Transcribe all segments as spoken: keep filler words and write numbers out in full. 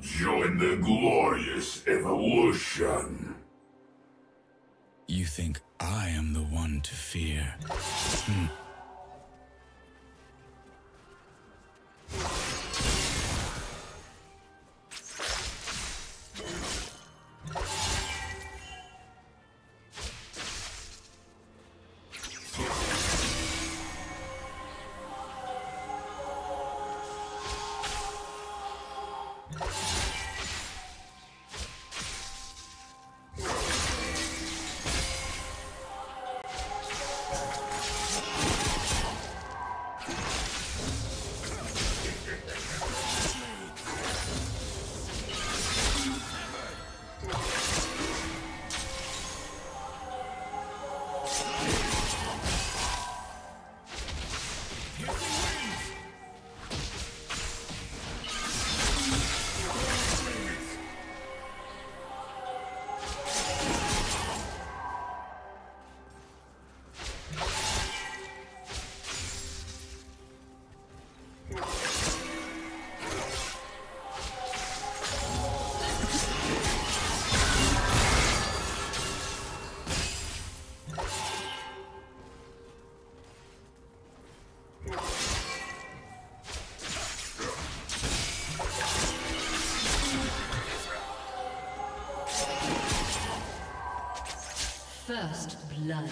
Join the glorious evolution. You think I am the one to fear? Hmm. First blood.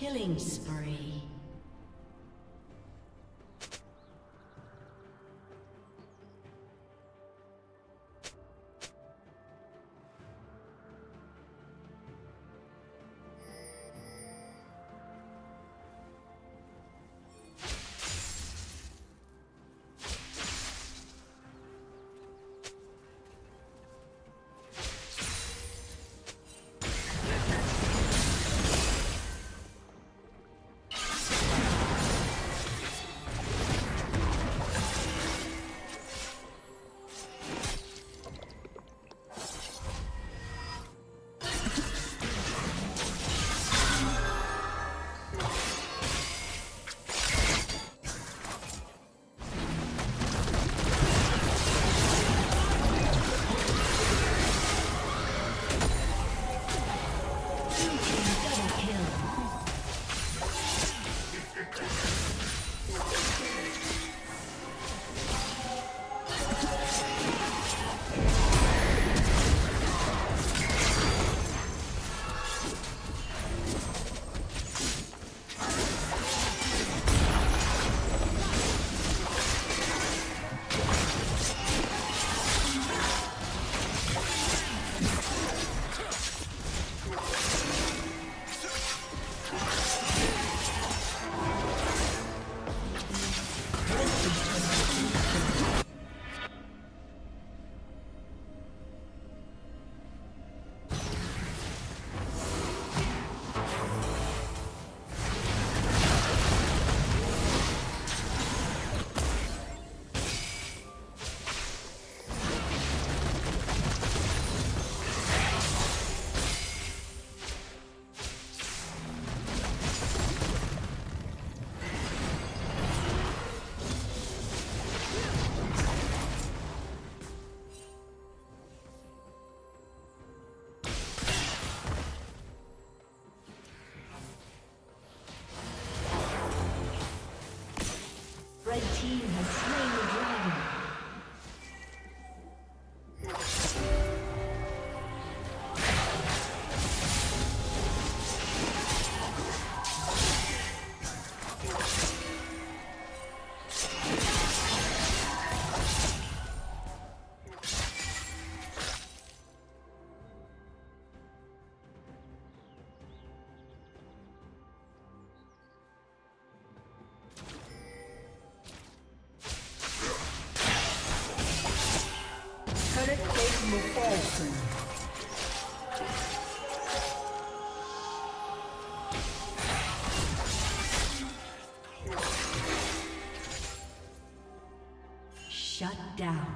Killing spree. Shut down.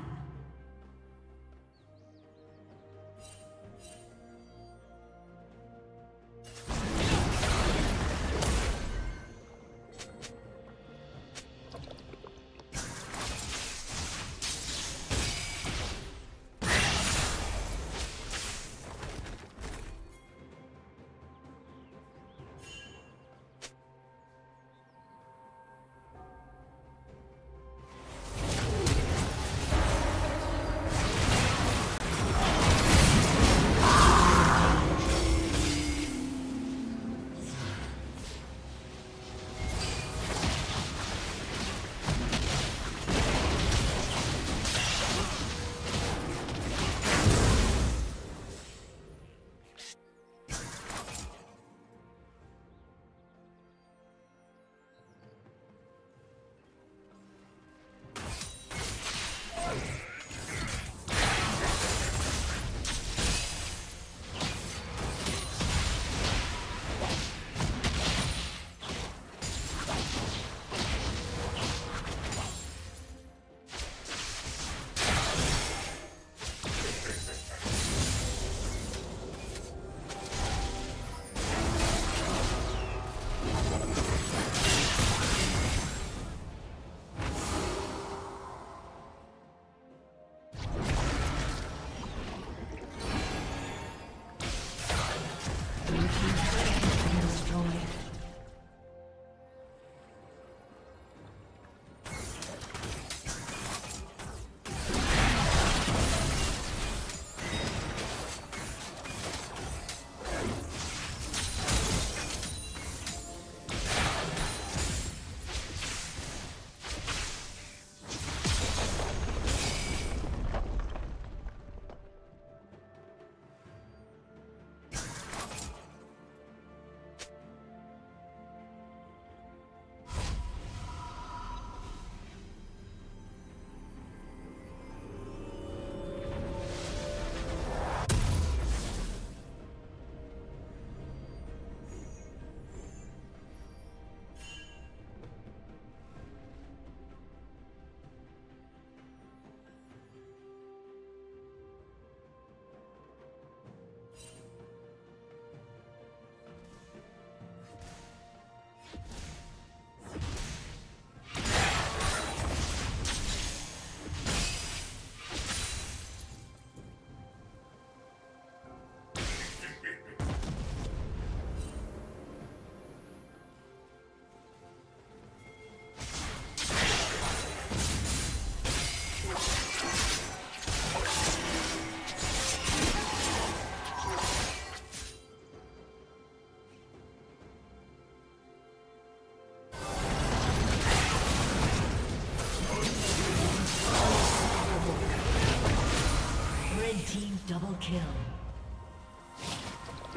kill.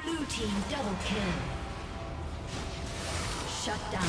Blue team double kill. Shut down.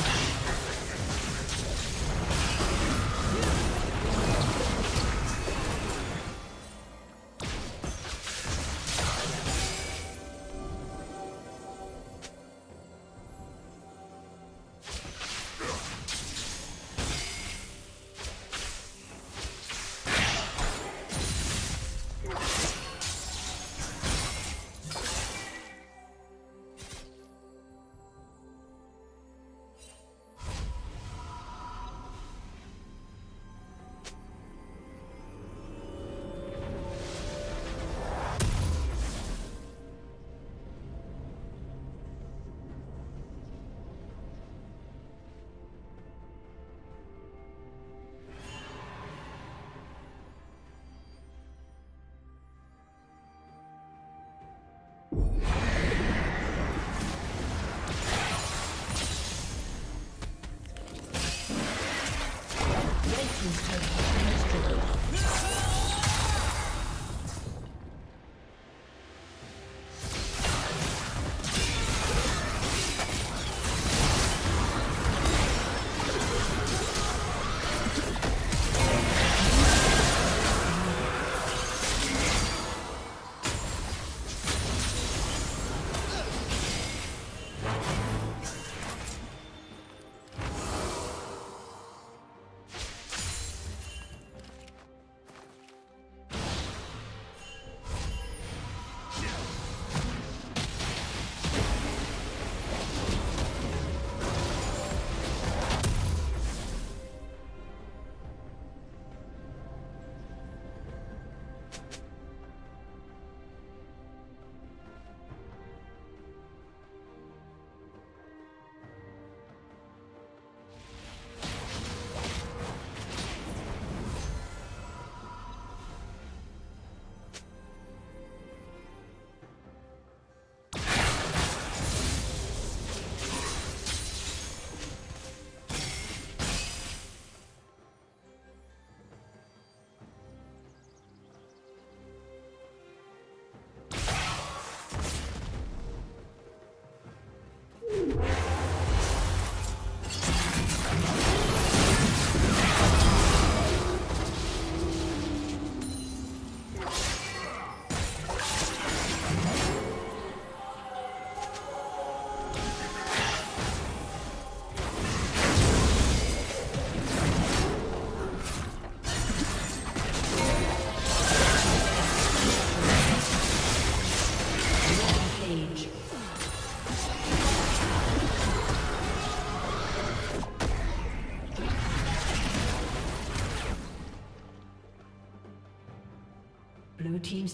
Blue team's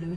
Blue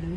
Blue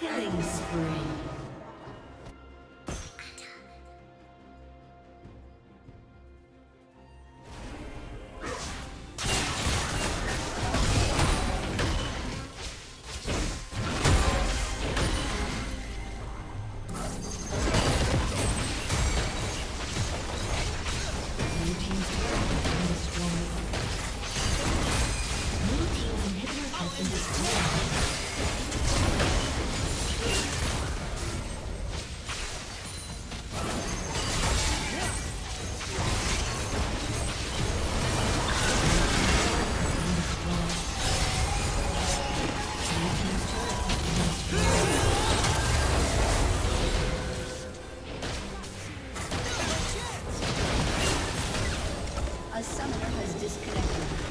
Killing spree. A summoner has disconnected.